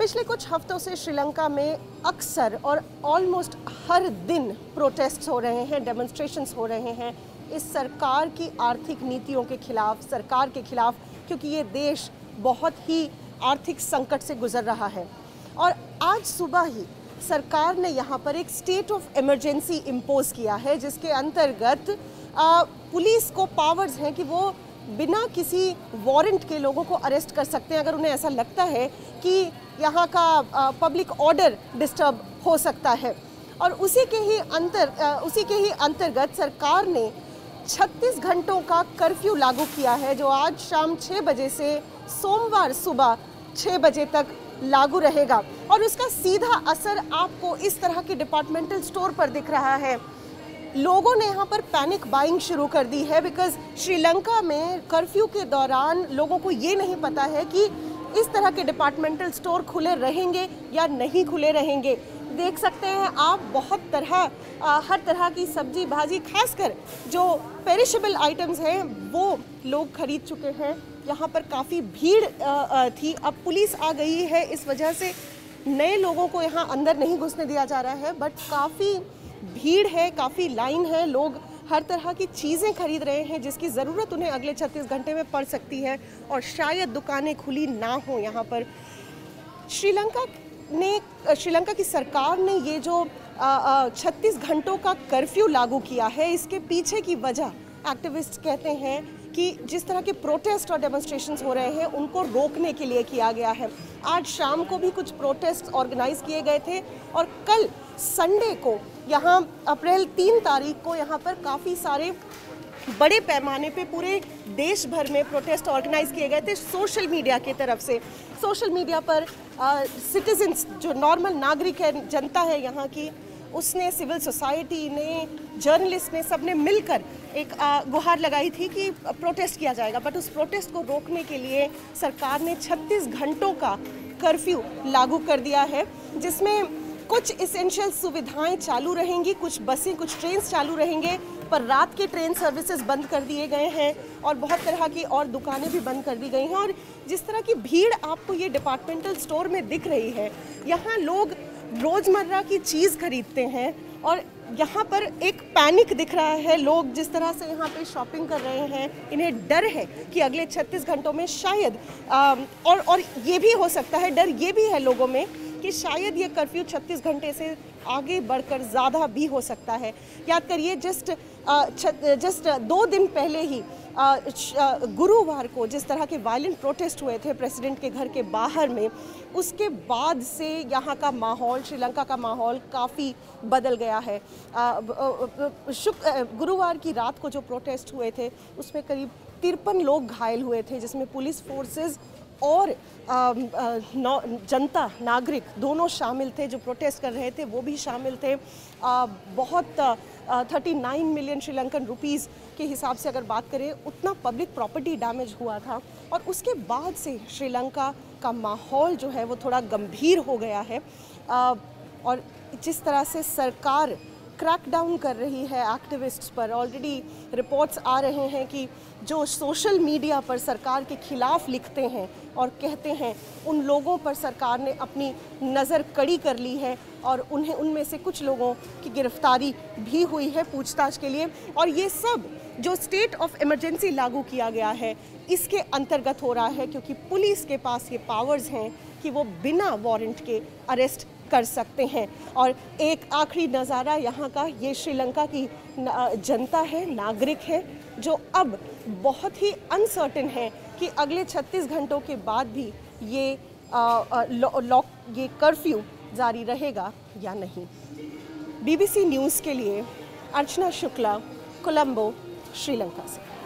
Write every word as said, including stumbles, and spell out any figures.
पिछले कुछ हफ्तों से श्रीलंका में अक्सर और ऑलमोस्ट हर दिन प्रोटेस्ट हो रहे हैं, डेमोन्स्ट्रेशंस हो रहे हैं इस सरकार की आर्थिक नीतियों के खिलाफ, सरकार के खिलाफ, क्योंकि ये देश बहुत ही आर्थिक संकट से गुजर रहा है। और आज सुबह ही सरकार ने यहाँ पर एक स्टेट ऑफ इमरजेंसी इम्पोज किया है, जिसके अंतर्गत पुलिस को पावर्स हैं कि वो बिना किसी वारंट के लोगों को अरेस्ट कर सकते हैं अगर उन्हें ऐसा लगता है कि यहाँ का पब्लिक ऑर्डर डिस्टर्ब हो सकता है। और उसी के ही अंतर उसी के ही अंतर्गत सरकार ने छत्तीस घंटों का कर्फ्यू लागू किया है, जो आज शाम छः बजे से सोमवार सुबह छः बजे तक लागू रहेगा। और उसका सीधा असर आपको इस तरह के डिपार्टमेंटल स्टोर पर दिख रहा है। लोगों ने यहाँ पर पैनिक बाइंग शुरू कर दी है, बिकॉज श्रीलंका में कर्फ्यू के दौरान लोगों को ये नहीं पता है कि इस तरह के डिपार्टमेंटल स्टोर खुले रहेंगे या नहीं खुले रहेंगे। देख सकते हैं आप, बहुत तरह आ, हर तरह की सब्जी भाजी, खासकर जो पेरिशेबल आइटम्स हैं वो लोग खरीद चुके हैं। यहाँ पर काफ़ी भीड़ आ, आ, थी, अब पुलिस आ गई है, इस वजह से नए लोगों को यहाँ अंदर नहीं घुसने दिया जा रहा है, बट काफ़ी भीड़ है, काफ़ी लाइन है। लोग हर तरह की चीज़ें खरीद रहे हैं जिसकी ज़रूरत उन्हें अगले छत्तीस घंटे में पड़ सकती है, और शायद दुकानें खुली ना हो यहाँ पर। श्रीलंका ने श्रीलंका की सरकार ने ये जो छत्तीस घंटों का कर्फ्यू लागू किया है, इसके पीछे की वजह एक्टिविस्ट कहते हैं कि जिस तरह के प्रोटेस्ट और डेमोन्स्ट्रेशंस हो रहे हैं उनको रोकने के लिए किया गया है। आज शाम को भी कुछ प्रोटेस्ट ऑर्गेनाइज किए गए थे, और कल संडे को यहाँ अप्रैल तीन तारीख को यहाँ पर काफ़ी सारे बड़े पैमाने पे पूरे देश भर में प्रोटेस्ट ऑर्गेनाइज किए गए थे सोशल मीडिया की तरफ से। सोशल मीडिया पर सिटीजन्स, जो नॉर्मल नागरिक है, जनता है यहाँ की, उसने, सिविल सोसाइटी ने, जर्नलिस्ट ने, सब ने मिलकर एक आ, गुहार लगाई थी कि प्रोटेस्ट किया जाएगा, बट उस प्रोटेस्ट को रोकने के लिए सरकार ने छत्तीस घंटों का कर्फ्यू लागू कर दिया है, जिसमें कुछ एसेंशियल सुविधाएं चालू रहेंगी, कुछ बसें, कुछ ट्रेन चालू रहेंगे, पर रात के ट्रेन सर्विसेज बंद कर दिए गए हैं, और बहुत तरह की और दुकानें भी बंद कर दी गई हैं। और जिस तरह की भीड़ आपको ये डिपार्टमेंटल स्टोर में दिख रही है, यहाँ लोग रोज़मर्रा की चीज़ खरीदते हैं, और यहाँ पर एक पैनिक दिख रहा है। लोग जिस तरह से यहाँ पे शॉपिंग कर रहे हैं, इन्हें डर है कि अगले छत्तीस घंटों में शायद आ, और और ये भी हो सकता है, डर ये भी है लोगों में कि शायद ये कर्फ्यू छत्तीस घंटे से आगे बढ़कर ज़्यादा भी हो सकता है। याद करिए, जस्ट जस्ट दो दिन पहले ही गुरुवार को जिस तरह के वायलेंट प्रोटेस्ट हुए थे प्रेसिडेंट के घर के बाहर में, उसके बाद से यहाँ का माहौल, श्रीलंका का माहौल काफ़ी बदल गया है। गुरुवार की रात को जो प्रोटेस्ट हुए थे उसमें करीब तिरपन लोग घायल हुए थे, जिसमें पुलिस फोर्सेस और जनता, नागरिक दोनों शामिल थे। जो प्रोटेस्ट कर रहे थे वो भी शामिल थे। बहुत उनतालीस मिलियन श्रीलंकन रुपीस के हिसाब से अगर बात करें, उतना पब्लिक प्रॉपर्टी डैमेज हुआ था, और उसके बाद से श्रीलंका का माहौल जो है वो थोड़ा गंभीर हो गया है। और जिस तरह से सरकार क्रैकडाउन कर रही है एक्टिविस्ट्स पर, ऑलरेडी रिपोर्ट्स आ रहे हैं कि जो सोशल मीडिया पर सरकार के खिलाफ लिखते हैं और कहते हैं, उन लोगों पर सरकार ने अपनी नज़र कड़ी कर ली है, और उन्हें उनमें से कुछ लोगों की गिरफ्तारी भी हुई है पूछताछ के लिए। और ये सब जो स्टेट ऑफ इमरजेंसी लागू किया गया है इसके अंतर्गत हो रहा है, क्योंकि पुलिस के पास ये पावर्स हैं कि वो बिना वारंट के अरेस्ट कर सकते हैं। और एक आखिरी नज़ारा यहाँ का ये श्रीलंका की जनता है, नागरिक है, जो अब बहुत ही अनसर्टेन है कि अगले छत्तीस घंटों के बाद भी ये लॉक, ये कर्फ्यू जारी रहेगा या नहीं। बीबीसी न्यूज़ के लिए अर्चना शुक्ला, कोलंबो, श्रीलंका से।